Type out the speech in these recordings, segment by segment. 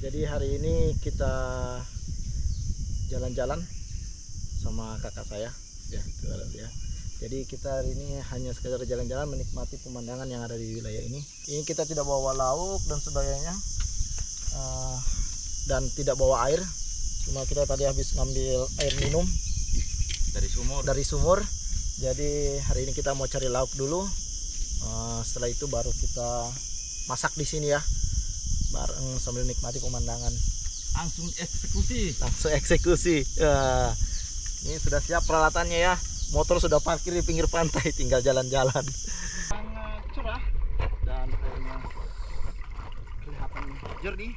Jadi hari ini kita jalan-jalan sama kakak saya ya, ya. Jadi kita hari ini hanya sekedar jalan-jalan menikmati pemandangan yang ada di wilayah ini. Ini kita tidak bawa lauk dan sebagainya, dan tidak bawa air. Cuma kita tadi habis ngambil air minum dari sumur. Jadi hari ini kita mau cari lauk dulu, setelah itu baru kita masak di sini ya, bareng sambil nikmati pemandangan. Langsung eksekusi. Ini sudah siap peralatannya ya, motor sudah parkir di pinggir pantai, tinggal jalan-jalan. Sangat cerah dan airnya kelihatan jernih.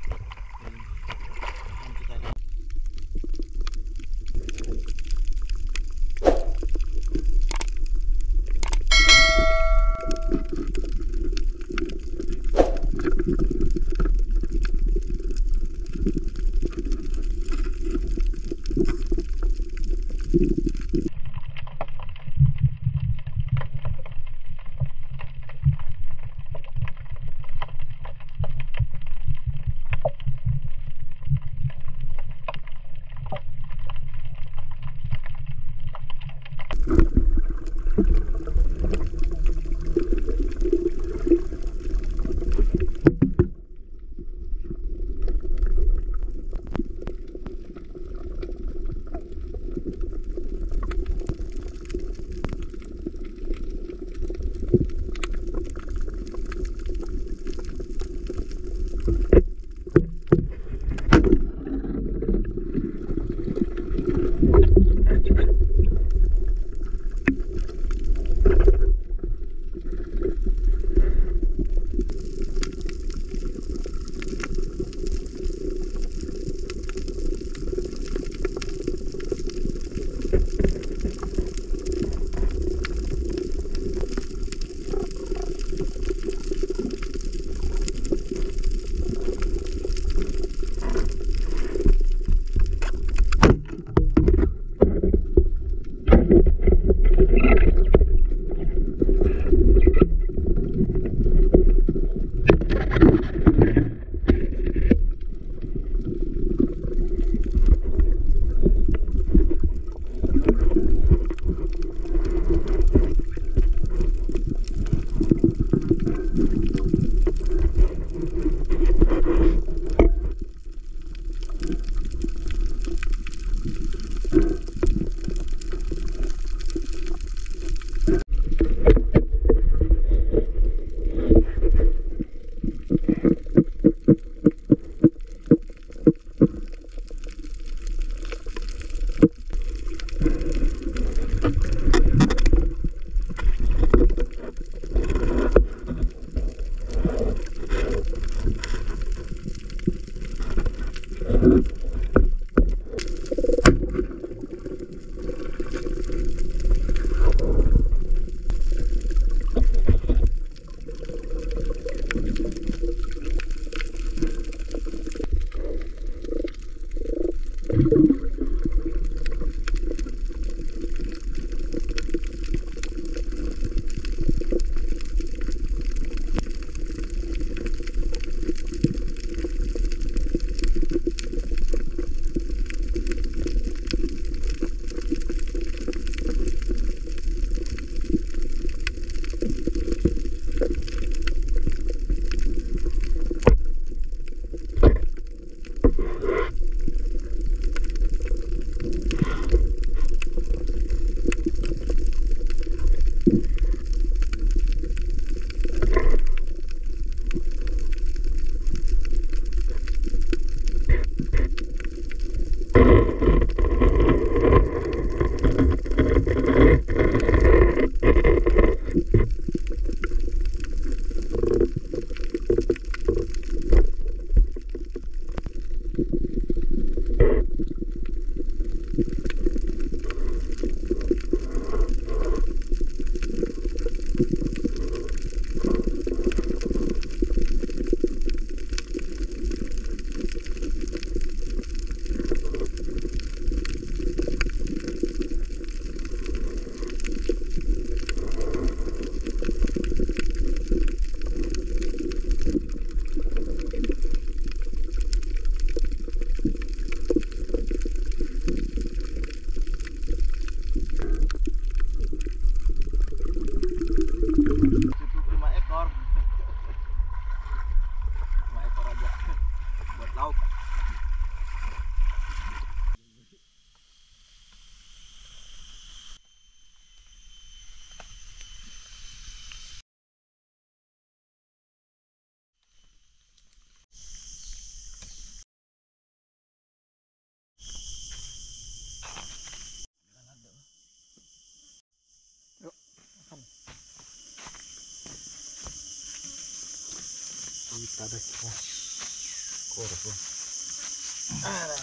いただきます。コール君。あら。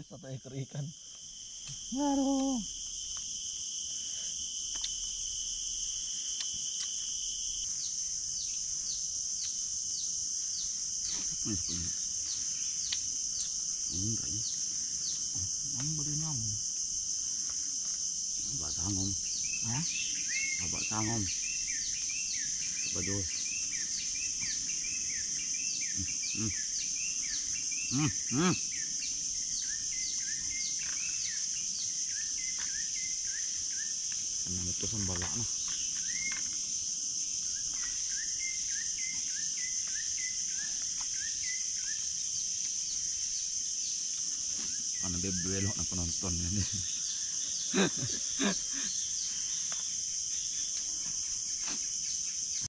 Satu ekor ikan. Ngaruh. Abak sangom. Betul. Kenapa itu sembalak nah? Karena dia belok nak penonton ni.